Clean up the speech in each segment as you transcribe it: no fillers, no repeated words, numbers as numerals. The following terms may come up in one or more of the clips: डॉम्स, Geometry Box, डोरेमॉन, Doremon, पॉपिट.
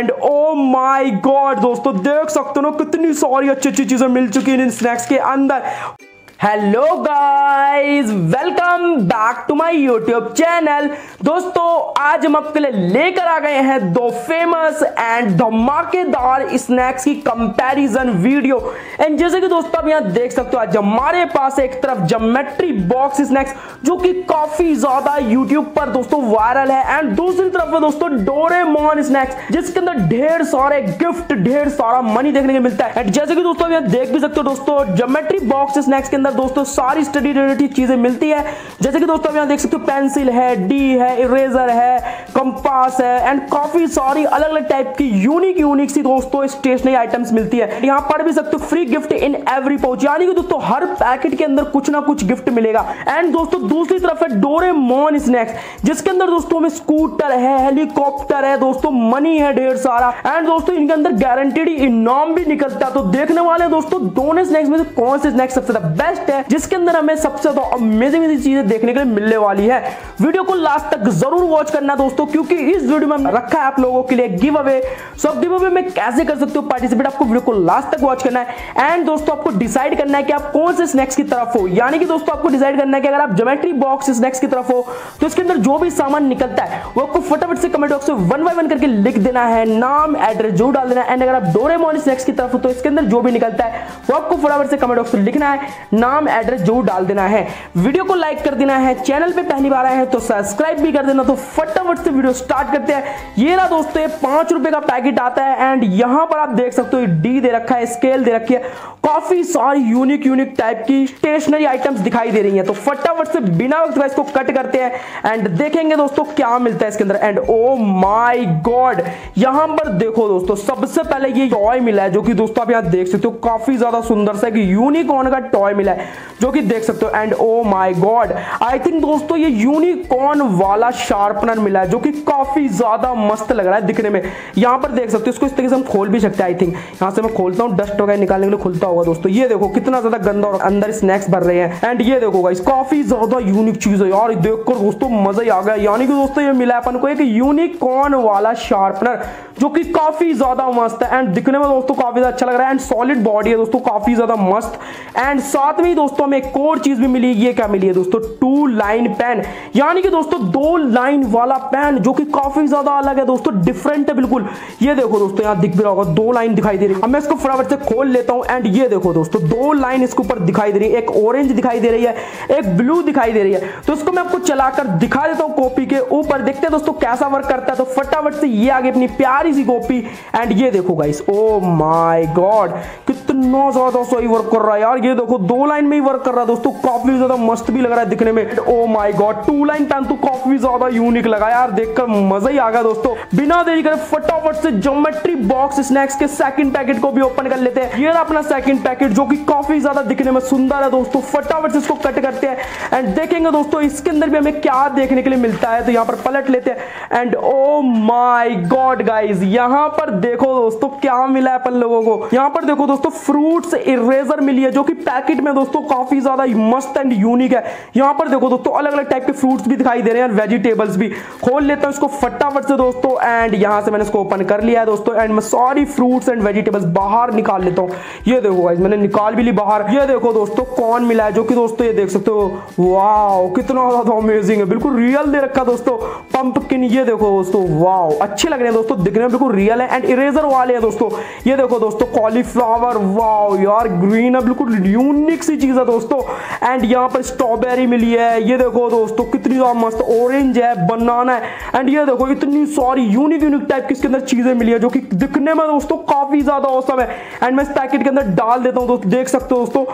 And oh my God दोस्तों, देख सकते हो ना कितनी सारी अच्छी अच्छी चीजें मिल चुकी हैं इन स्नैक्स के अंदर। Hello guys, welcome back to my YouTube channel. दोस्तों आज हम आपके लिए लेकर आ गए हैं दो फेमस एंड धमाकेदार स्नैक्स की कंपैरिजन वीडियो। एंड जैसे कि दोस्तों आप यहां देख सकते हो, आज हमारे पास एक तरफ ज्योमेट्री बॉक्स स्नैक्स जो कि काफी ज्यादा यूट्यूब पर दोस्तों वायरल है, एंड दूसरी तरफ दोस्तों डोरेमॉन स्नैक्स जिसके अंदर ढेर सारे गिफ्ट, ढेर सारा मनी देखने को मिलता है। एंड जैसे कि दोस्तों आप यहां देख भी सकते हो दोस्तों, ज्योमेट्री बॉक्स स्नैक्स के दोस्तों सारी स्टडी रिलेटेड चीजें मिलती है। जैसे कि दोस्तों आप यहां देख सकते हो पेंसिल है, डी है, इरेजर है, कंपास है, एंड काफी सारी अलग अलग टाइप की यूनिक सी दोस्तों स्टेशनरी आइटम्स मिलती है। यहां पढ़ भी सकते हो free gift in every pouch, यानी कि दोस्तों हर पैकेट के अंदर कुछ ना कुछ गिफ्ट मिलेगा। एंड दोस्तों दूसरी तरफ है डोरेमॉन स्नैक्स जिसके अंदर दोस्तों हमें स्कूटर है, हेलीकॉप्टर है, दोस्तों मनी है ढेर सारा, एंड दोस्तों इनके अंदर गारंटीड इनाम भी निकलता है। तो देखने वाले दोस्तों दोनों स्नैक्स में से कौन से स्नैक्स सबसे ज्यादा बेस्ट है, जिसके अंदर हमें सबसे ज्यादा अमेजिंग चीजें देखने के लिए मिलने वाली है। वीडियो को लास्ट तक जरूर वॉच करना दोस्तों, क्योंकि इस वीडियो में रखा है आप लोगों के लिए गिव अवे। सो आप गिव अवे में कैसे कर सकते हो पार्टिसिपेट, आपको वीडियो को लास्ट तक वॉच करना है। एंड दोस्तों आपको डिसाइड करना है कि आप कौन से स्नैक्स की तरफ हो, यानी कि दोस्तों आपको डिसाइड करना है कि अगर आप ज्योमेट्री बॉक्स स्नैक्स की तरफ हो तो इसके अंदर जो भी सामान निकलता है वो आपको फटाफट से कमेंट बॉक्स में 1 by 1 करके लिख देना है, नाम एड्रेस जो डाल देना है। एंड अगर आप डोरेमॉन स्नैक्स की तरफ हो तो इसके अंदर जो भी निकलता है वो आपको फटाफट से कमेंट बॉक्स में लिखना है, नाम एड्रेस जो डाल देना है, वीडियो को लाइक कर देना है, चैनल पे पहली बार आए हैं तो सब्सक्राइब भी कर देना। तो फटाफट से वीडियो स्टार्ट करते हैं। ये ना दोस्तों ये 5 रुपए का पैकेट आता है, एंड यहां पर आप देख सकते हो डी दे रखा है, स्केल दे रखी है, काफी सारी यूनिक टाइप की स्टेशनरी आइटम्स दिखाई दे रही है। तो फटाफट से बिना वक्त इसको कट करते हैं एंड देखेंगे दोस्तों क्या मिलता है इसके अंदर। एंड ओ माय गॉड, यहां पर देखो दोस्तों सबसे पहले ये टॉय मिला है जो कि दोस्तों आप यहां देख सकते हो काफी ज्यादा सुंदर सा यूनिकॉर्न का टॉय मिला है जो कि देख सकते हो। And oh my god, I think दोस्तों ये यूनिकॉर्न वाला शार्पनर मिला है जो कि काफी ज्यादा मस्त लग रहा है दिखने में। यहां पर देख सकते हो इसको इस तरीके से हम खोल भी सकते हैं। आई थिंक यहां से मैं खोलता हूं, डस्ट वगैरह निकालने के लिए खुलता होगा दोस्तों। ये देखो कितना ज्यादा गंदा और अंदर स्नैक्स भर रहे हैं। एंड ये देखो गाइस, काफी ज्यादा यूनिक चीज है यार, देखकर दोस्तों मजा ही आ गया। यानी कि दोस्तों ये मिला अपन को एक यूनिकॉर्न वाला शार्पनर जो कि काफी ज्यादा मस्त है, एंड दिखने में दोस्तों काफी ज्यादा अच्छा लग रहा है, एंड सॉलिड बॉडी है दोस्तों, काफी ज्यादा मस्त। एंड साथ में दोस्तों हमें एक और चीज भी मिली। ये क्या मिली है दोस्तों? 2 लाइन पेन, यानी कि दोस्तों 2 लाइन वाला पेन जो कि काफी ज्यादा अलग है दोस्तों, डिफरेंट है बिल्कुल। ये देखो दोस्तों यहां दिख भी रहा होगा 2 लाइन दिखाई दे रही है, मैं इसको फटाफट से खोल लेता हूं। एंड ये देखो दोस्तों 2 लाइन इसके ऊपर दिखाई दे रही है, एक ऑरेंज दिखाई दे रही है, एक ब्लू दिखाई दे रही है। तो इसको मैं आपको चलाकर दिखा देता हूं कॉपी के ऊपर, देखते हैं दोस्तों कैसा वर्क करता है। तो फटाफट से ये आगे अपनी प्यारी सी कॉपी, एंड ये देखो गाइस, ओ माय गॉड कितना ज्यादा सही वर्क कर रहा है यार। ये देखो 2 लाइन में ही वर्क कर रहा है दोस्तों, काफी ज्यादा मस्त भी लग रहा है दिखने में। Oh my god, 2 line pen तो काफी ज्यादा यूनिक लगा यार, देखकर मजा ही आ गया दोस्तों। बिना देरी करे फटाफट से ज्योमेट्री बॉक्स स्नैक्स के सेकंड पैकेट को भी ओपन कर लेते हैं। ये अपना सेकंड पैकेट जो कि काफी ज्यादा दिखने में सुंदर है दोस्तों। फटाफट से इसको कट करते हैं एंड देखेंगे दोस्तों इसके अंदर भी हमें क्या देखने के लिए मिलता है। तो यहाँ पर पलट लेते हैं and oh my God guys, यहाँ पर देखो दोस्तों क्या मिला है अपन लोगों को। यहाँ पर देखो दोस्तों फ्रूट्स इरेजर मिली है जो कि पैकेट में दोस्तों काफी ज्यादा मस्त एंड यूनिक है। यहाँ पर देखो दोस्तों अलग अलग टाइप के फ्रूट्स भी दिखाई दे रहे हैं, वेजिटेबल्स भी। खोल लेता हूँ इसको फटाफट से दोस्तों, एंड यहाँ से मैंने इसको ओपन कर लिया है दोस्तों। एंड मैं सारी फ्रूट्स एंड वेजिटेबल्स बाहर निकाल लेता हूँ। ये देखो गाइस, मैंने निकाल भी ली बाहर। ये देखो दोस्तों कॉर्न मिला है जो कि दोस्तों ये देख सकते हो, वाओ कितना ज्यादा अमेजिंग है, बिल्कुल रियल दे रखा दोस्तों। पंपकिन, ये देखो दोस्तों वाओ अच्छे लग रहे हैं दोस्तों, दिखने में बिल्कुल रियल है। एंड इरेजर वाले हैं दोस्तों, ये देखो दोस्तों कॉलीफ्लावर, वाओ यार ग्रीन है, बिल्कुल यूनिक सी चीज है दोस्तों। एंड यहाँ पर स्ट्रॉबेरी मिली है, ये देखो दोस्तों कितनी ज्यादा मस्त, ऑरेंज है, बनाना है। एंड ये देखो इतनी सारी यूनिक टाइप की इसके अंदर चीजें मिली है जो कि दिखने में दोस्तों काफी ज्यादा औसम है। एंड मैं इस पैकेट के अंदर डाल देता हूँ दोस्तों, देख सकते हो दोस्तों,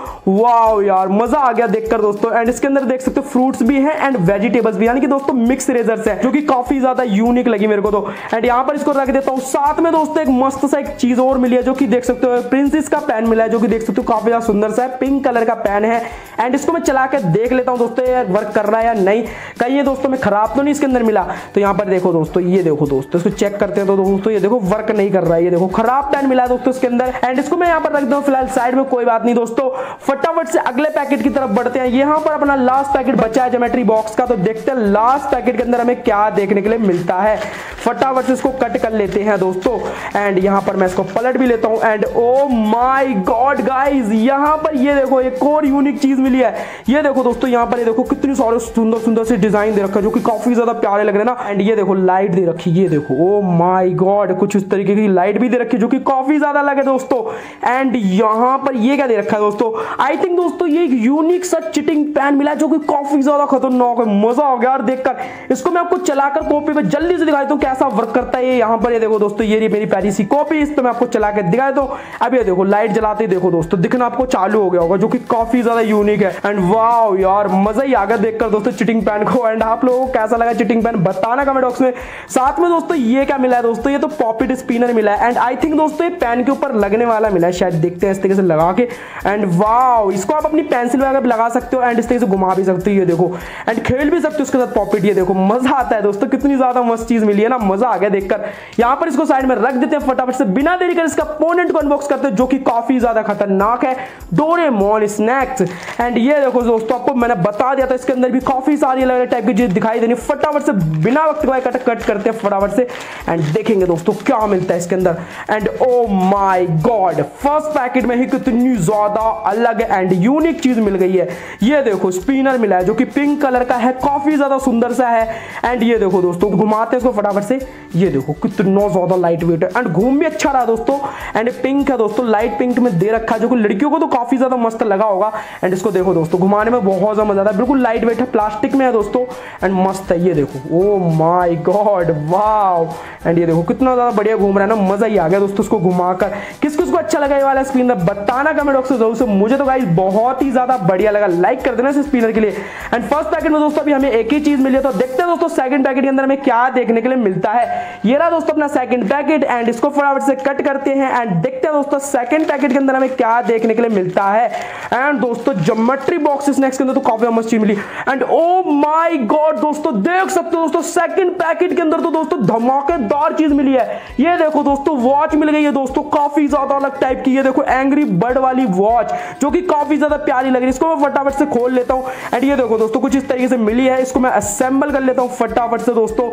वाओ यार मजा आ गया देखकर दोस्तों। एंड इसके अंदर देख सकते हो फ्रूट्स भी हैं एंड वेजिटेबल्स भी, यानी कि दोस्तों मिक्स रेजर्स है जो कि काफी ज्यादा यूनिक लगी मेरे को तो। एंड यहाँ पर इसको रख देता हूँ। साथ में दोस्तों एक मस्त सा एक चीज और मिली है जो कि देख सकते हो, प्रिंसेस का पेन मिला है जो कि देख सकते हो काफी ज्यादा सुंदर सा है, पिंक कलर का पैन है। एंड इसको मैं चला के देख लेता हूँ दोस्तों यार वर्क कर रहा है या नहीं, कहीं ये दोस्तों मैं खराब तो नहीं इसके अंदर मिला। तो यहाँ पर देखो दोस्तों, ये देखो दोस्तों इसको चेक करते हैं तो दोस्तों ये देखो वर्क नहीं कर रहा है, ये देखो खराब पैन मिला है दोस्तों इसके अंदर। एंड इसको मैं यहाँ पर रख दूँ फिलहाल साइड में, कोई बात नहीं दोस्तों। फटाफट से अगले पैकेट की तरफ बढ़ते हैं। यहाँ पर अपना लास्ट पैकेट बचा है ज्योमेट्री बॉक्स का, तो देखते हैं लास्ट पैकेट के अंदर हमें क्या देखने के लिए मिलता है। फटाफट से इसको कट कर लेते हैं दोस्तों। एंड यहाँ पर मैं इसको पलट भी लेता हूँ। And oh my God guys, यहाँ पर ये देखो एक और यूनिक चीज मिली है। ये देखो दोस्तों यहाँ पर ये देखो कितनी सारे सुंदर सुंदर से डिजाइन दे रखा है जो कि काफी ज्यादा प्यारे लग रहे हैं ना। एंड ये देखो लाइट दे रखी, ये देखो ओ माय गॉड कुछ इस तरीके की लाइट भी दे रखी है जो कि काफी ज्यादा लगे दोस्तों। एंड यहाँ पर ये क्या दे रखा है दोस्तों, आई थिंक दोस्तों ये एक यूनिक सा चिटिंग पैन मिला जो कि काफी ज्यादा खतरनाक है। मजा आ गया यार देखकर। इसको मैं आपको चलाकर कॉपी पे जल्दी से दिखा देता हूं कैसा वर्क करता है। यहाँ पर ये देखो दोस्तों ये मेरी प्यारी सी कॉपी, इस पे मैं आपको चला के दिखा देता हूं। अब ये देखो लाइट जलाते ही देखो दोस्तों दिखना आपको चालू हो गया होगा जो कि काफी ज्यादा यूनिक है। एंड वाओ यार मजा ही आ गया देखकर दोस्तों चिटिंग पैन को। एंड आप लोगों को कैसा लगा चिटिंग पैन बताना कमेंट बॉक्स में। साथ में दोस्तों ये क्या मिला है दोस्तों, ये तो पॉपिट स्पिनर मिला है। एंड आई थिंक दोस्तों ये पैन के ऊपर लगने वाला मिला है शायद, देखते हैं इस तरीके से लगा के। एंड वाओ इसको आप अपनी पेंसिल वगैरह लगा सकते हो एंड इस तरीके से घुमा भी सकते हो, ये देखो। एंड खेल भी सकते हो उसके साथ पॉपिट, ये देखो मजा आता है दोस्तों। कितनी ज्यादा मस्त चीज मिली है ना, मजा आ गया देखकर। यहाँ पर इसको साइड में रख देते हैं फटाफट से बिना देरी कर, इसका अपोनेंट को अनबॉक्स करते हैं जो कि काफी ज्यादा खतरनाक है, डोरेमोन स्नैक्स। एंड ये देखो दोस्तों आपको मैंने बता दिया था इसके अंदर भी काफी सारी अलग अलग टाइप की चीज दिखाई देनी। फटाफट से बिना वक्त गवाए कट करते हैं फटाफट से एंड देखेंगे दोस्तों क्या मिलता है इसके अंदर। And oh my God first packet में ही कितनी ज्यादा अलग एंड यूनिक चीज मिल गई है। ये देखो स्पिनर मिला है जो कि पिंक कलर का है, काफी ज्यादा सुंदर सा है। एंड ये देखो दोस्तों घुमाते हैं इसको फटाफट से, ये देखो कितना ज्यादा लाइट वेट है एंड घूम भी अच्छा रहा दोस्तों। एंड पिंक है दोस्तों, लाइट पिंक में दे रखा है जो कि लड़कियों को तो काफी ज्यादा मस्त लगा होगा। एंड इसको देखो दोस्तों घुमाने में बहुत ज्यादा मजा आता है, बिल्कुल लाइट वेट है, प्लास्टिक में है दोस्तों एंड मस्त है। ये देखो oh my God wow. And ये देखो कितना ज्यादा बढ़िया घूम रहा है ना, मजा ही आ गया दोस्तों इसको घुमाकर। किस किसको अच्छा लगा ये वाला स्पिनर बताना कमेंट बॉक्स में जरूर से। मुझे तो गाइस बहुत ही ज्यादा बढ़िया लगा, लाइक कर देना इस स्पिनर के लिए। एंड फर्स्ट पैकेट में दोस्तों अभी हमें एक ही चीज मिली है, तो देखते हैं दोस्तों सेकंड पैकेट के अंदर हमें क्या देखने के लिए मिलता है। ये रहा दोस्तों अपना सेकंड पैकेट एंड इसको फटाफट से कट करते हैं एंड देखते हैं दोस्तों सेकंड पैकेट के अंदर हमें क्या देखने के लिए मिलता है। एंड दोस्तों ज्योमेट्री बॉक्स स्नैक्स के अंदर तो काफी मस्त चीज मिली। एंड ओ माय गॉड दोस्तों देख सकते हो दोस्तों सेकंड पैकेट के अंदर तो दोस्तों धमाकेदार चीज मिली है। ये देखो दोस्तों वॉच मिल गई है दोस्तों, काफी ज्यादा अलग टाइप की, ये देखो एंग्री बर्ड वाली वॉच जो कि काफी ज्यादा प्यारी लग रही है। इसको मैं फटाफट से खोल लेता हूं एंड ये देखो दोस्तों कुछ इस तरीके से मिली है। इसको मैं असेंबल कर लेता हूं फटाफट से दोस्तों।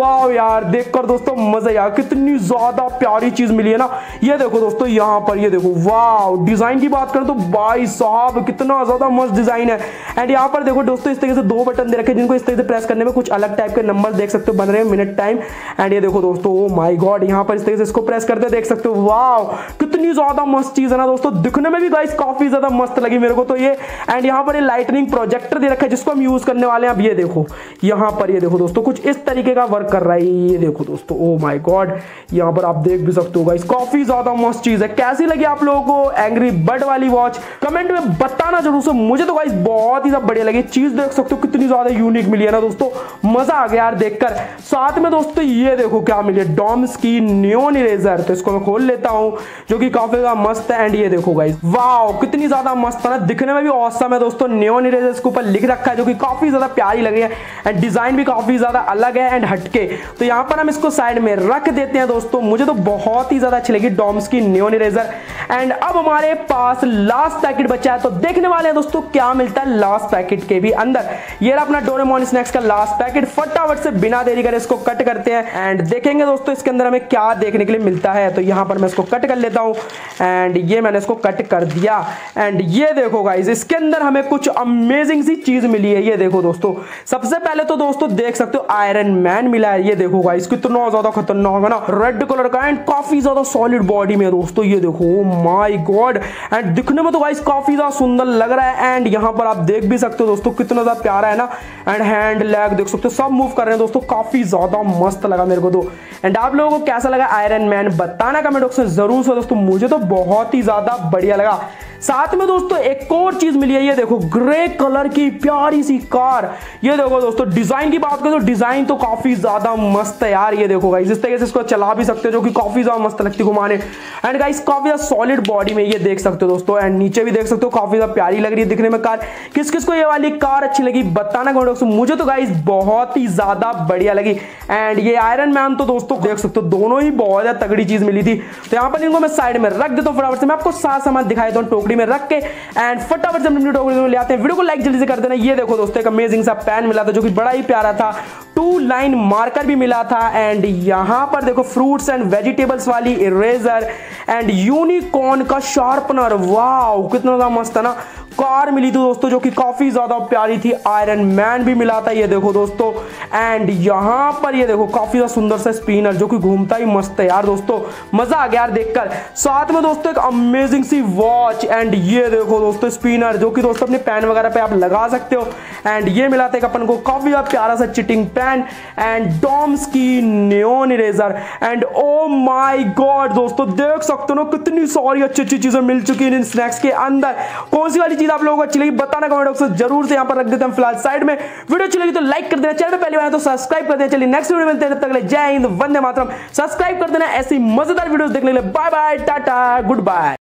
वाओ यार देखकर दोस्तों मजा यार कितनी ज्यादा प्यारी चीज मिली है ना। ये देखो दोस्तों यहाँ पर ये देखो वाओ, डिजाइन की बात करें तो भाई साहब कितना ज्यादा मस्त डिजाइन है। एंड यहाँ पर देखो दोस्तों इस तरीके से दो बटन दे रखे जिनको इस तरीके से प्रेस करने में कुछ अलग टाइप के नंबर देख सकते हो बन रहे हैं, मिनट टाइम। एंड ये देखो दोस्तों ओ माय गॉड यहाँ पर इस तरीके से इसको प्रेस करते देख सकते हो। वाओ कितनी ज्यादा मस्त चीज है ना दोस्तों, दिखने में भी गाइस काफी ज्यादा मस्त लगी मेरे को तो ये। एंड यहाँ पर ये लाइटनिंग प्रोजेक्टर दे रखा है जिसको हम यूज करने वाले हैं। अब ये देखो यहाँ पर ये देखो दोस्तों कुछ इस तरीके का वर्क कर रहा है, ये देखो दोस्तों ओ माय गॉड यहाँ पर आप देख भी सकते हो गाइस काफी ज्यादा मस्त चीज है। कैसी लगी आप लोगों को एंग्री बर्ड वाली वॉच कमेंट में बताना जरूर से। मुझे तो गाइस बहुत ही ज्यादा बढ़िया लगी चीज, देख सकते हो कितनी ज्यादा यूनिक मिली है ना दोस्तों, मजा आ गया यार देखकर। साथ में दोस्तों ये देखो क्या मिली है, डॉम्स की नियोन इरेजर, तो इसको मैं खोल लेता हूँ जो कि काफी ज्यादा मस्त है। एंड ये देखो गाइस वाओ कितनी ज्यादा मस्त है ना, दिखने में भी ऑसम है दोस्तों। नियोन इरेजर के ऊपर लिख रखा है जो कि काफी ज्यादा प्यारी लग रही है एंड डिजाइन भी काफी ज्यादा अलग है एंड हटके, तो यहाँ पर हम इसको साइड में रख देते हैं दोस्तों। मुझे तो बहुत ही ज्यादा अच्छी लगी डॉम्स की नियोन इरेजर। एंड अब हमारे पास लास्ट पैकेट बचा है, तो देखने वाले हैं दोस्तों क्या मिलता है लास्ट पैकेट के भी अंदर। ये रहा अपना डोरेमोन स्नैक्स का लास्ट पैकेट, फटाफट से बिना देरी करे इसको कट करते हैं एंड देखेंगे दोस्तों इसके अंदर हमें क्या देखने के लिए मिलता है। तो यहाँ पर मैं इसको कट कर लेता हूँ एंड ये मैंने इसको कट कर दिया। एंड ये देखो गाइस इसके अंदर हमें कुछ अमेजिंग सी चीज मिली है। ये देखो दोस्तों सबसे पहले तो दोस्तों देख सकते हो आयरन मैन मिला है। ये देखो गाइस कितना ज्यादा खतरनाक है ना, रेड कलर का एंड काफी ज्यादा सॉलिड बॉडी में दोस्तों। ये देखो ओ माय गॉड एंड दिखने में तो गाइस काफी ज्यादा सुंदर लग रहा है। एंड यहाँ पर आप देख भी सकते हो दोस्तों कितना ज्यादा प्यारा है ना, एंड हैंड लेग देख सकते हो सब मूव कर रहे हैं दोस्तों, काफी ज्यादा मस्त लगा मेरे को तो। एंड आप लोगों को कैसा लगा आयरन मैन बताना कमेंट बॉक्स में जरूर से दोस्तों, मुझे तो बहुत ही ज्यादा बढ़िया लगा। साथ में दोस्तों एक और चीज मिली है, ये देखो ग्रे कलर की प्यारी सी कार। ये देखो दोस्तों डिजाइन की बात करें तो डिजाइन तो काफी ज्यादा मस्त है यार। ये देखो गाइस इस तरीके से इसको चला भी सकते हो जो कि काफी ज्यादा मस्त लगती है घुमाने। एंड गाइस काफी ज्यादा सॉलिड बॉडी में ये देख सकते हो दोस्तों, एंड नीचे भी देख सकते सकते हो, काफी ज्यादा प्यारी लग रही है दिखने में कार। किस किस को ये वाली कार अच्छी लगी बताना कमेंट बॉक्स में। मुझे तो गाइस बहुत ही ज्यादा बढ़िया लगी। एंड ये आयरन मैन तो दोस्तों देख सकते हो दोनों ही बहुत ज्यादा तगड़ी चीज मिली थी। तो यहाँ पर इनको मैं साइड में रख देता हूँ, फटाफट से मैं आपको सारा सामान दिखाई देता हूँ टोकरी में रख के। एंड फटाफट से अपनी टोकरी में ले आते हैं। वीडियो को लाइक जल्दी से कर देना। ये देखो दोस्तों एक अमेजिंग सा पेन मिला था जो कि बड़ा ही प्यारा था, 2 लाइन मार्कर भी मिला था। एंड यहाँ पर देखो फ्रूट्स एंड वेजिटेबल्स वाली इरेजर एंड यूनिकॉर्न का शार्पनर। वाओ कितना ज़्यादा मस्त है ना। कार मिली थी दोस्तों जो कि काफी ज्यादा प्यारी थी। आयरन मैन भी मिला था ये देखो दोस्तों। एंड यहाँ पर ये देखो काफी ज्यादा सुंदर सा स्पिनर जो कि घूमता ही मस्त है यार दोस्तों, मजा आ गया यार देखकर। साथ में दोस्तों एक अमेजिंग सी वॉच एंड ये देखो दोस्तों स्पिनर जो कि दोस्तों अपने पैन वगैरह पे आप लगा सकते हो। एंड ये मिला था एक अपन को काफी ज्यादा प्यारा सा चिटिंग पैन एंड डॉम्स की neon eraser. And oh my God दोस्तों देख सकते हो ना कितनी सारी अच्छी अच्छी चीजें मिल चुकी हैं इन स्नैक्स के अंदर। कौन सी वाली चीज आप लोगों को अच्छी लगी बताना कमेंट बॉक्स में जरूर से। यहाँ पर रख देते हैं फिलहाल साइड में। वीडियो अच्छी लगी तो लाइक कर देना, चैनल पे पहली बार आए तो सब्सक्राइब कर देना। चलिए नेक्स्ट वीडियो मिलते हैं, तब तक के लिए जय हिंद वंदे मातरम। सब्सक्राइब कर देना ऐसी मजेदार वीडियोस देखने के लिए। Bye bye tata good bye.